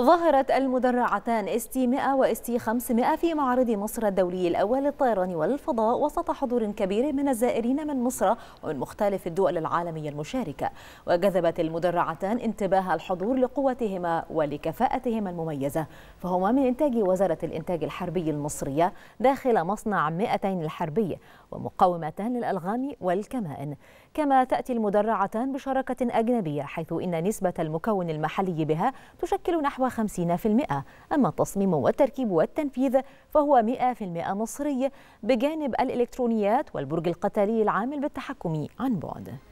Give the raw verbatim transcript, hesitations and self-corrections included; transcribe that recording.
ظهرت المدرعتان إس تي مئة و إس تي خمسمئة في معرض مصر الدولي الأول للطيران والفضاء وسط حضور كبير من الزائرين من مصر ومن مختلف الدول العالمية المشاركة. وجذبت المدرعتان انتباه الحضور لقوتهما ولكفاءتهما المميزة، فهما من إنتاج وزارة الإنتاج الحربي المصرية داخل مصنع مئتين الحربي، ومقاومتان للألغام والكمائن. كما تأتي المدرعتان بشراكة أجنبية، حيث إن نسبة المكون المحلي بها تشكل نحو خمسين بالمئة، أما التصميم والتركيب والتنفيذ فهو مئة بالمئة مصري، بجانب الإلكترونيات والبرج القتالي العامل بالتحكم عن بعد.